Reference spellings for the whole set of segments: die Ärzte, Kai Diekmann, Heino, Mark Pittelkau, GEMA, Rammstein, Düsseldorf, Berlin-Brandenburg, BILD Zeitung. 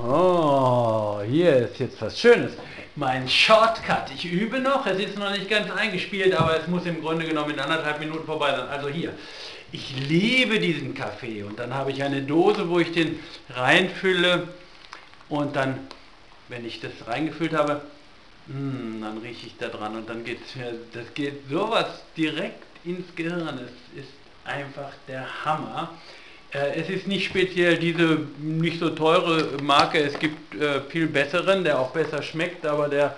Oh, hier ist jetzt was Schönes. Mein Shortcut. Ich übe noch. Es ist noch nicht ganz eingespielt, aber es muss im Grunde genommen in 1,5 Minuten vorbei sein. Also hier. Ich liebe diesen Kaffee. Und dann habe ich eine Dose, wo ich den reinfülle. Und dann, wenn ich das reingefüllt habe, dann rieche ich da dran. Und dann geht sowas direkt ins Gehirn. Es ist einfach der Hammer. Es ist nicht speziell diese nicht so teure Marke, es gibt viel besseren, der auch besser schmeckt, aber der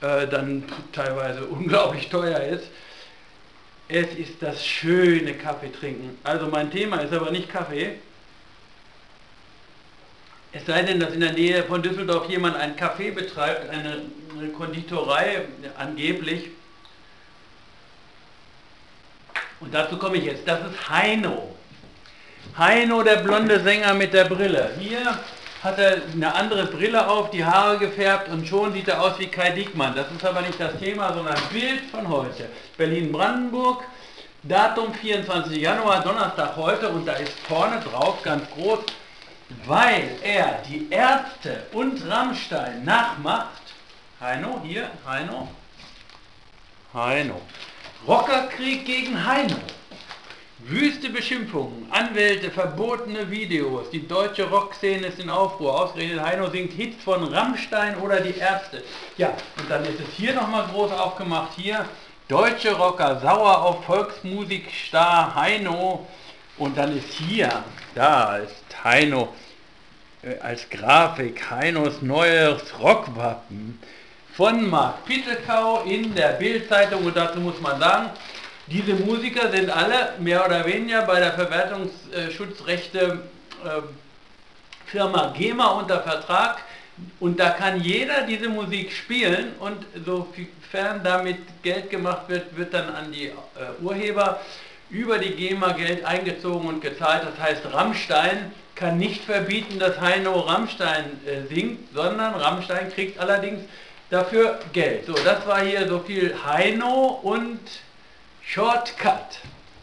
dann teilweise unglaublich teuer ist. Es ist das schöne Kaffee trinken. Also mein Thema ist aber nicht Kaffee. Es sei denn, dass in der Nähe von Düsseldorf jemand einen Kaffee betreibt, eine Konditorei angeblich. Und dazu komme ich jetzt. Das ist Heino. Heino, der blonde Sänger mit der Brille. Hier hat er eine andere Brille auf, die Haare gefärbt und schon sieht er aus wie Kai Diekmann. Das ist aber nicht das Thema, sondern ein Bild von heute. Berlin-Brandenburg, Datum 24. Januar, Donnerstag heute, und da ist vorne drauf ganz groß, weil er die Ärzte und Rammstein nachmacht. Heino, hier, Heino. Heino. Rockerkrieg gegen Heino. Wüste Beschimpfungen, Anwälte, verbotene Videos, die deutsche Rockszene ist in Aufruhr, ausgerechnet Heino singt Hits von Rammstein oder die Ärzte. Ja, und dann ist es hier nochmal groß aufgemacht, hier, deutsche Rocker, sauer auf Volksmusikstar Heino. Und dann ist hier, da ist Heino als Grafik, Heinos neues Rockwappen von Mark Pittelkau in der Bild-Zeitung. Und dazu muss man sagen, diese Musiker sind alle mehr oder weniger bei der Verwertungsschutzrechte Firma GEMA unter Vertrag, und da kann jeder diese Musik spielen, und sofern damit Geld gemacht wird, wird dann an die Urheber über die GEMA Geld eingezogen und gezahlt. Das heißt, Rammstein kann nicht verbieten, dass Heino Rammstein singt, sondern Rammstein kriegt allerdings dafür Geld. So, das war hier so viel Heino und Shortcut.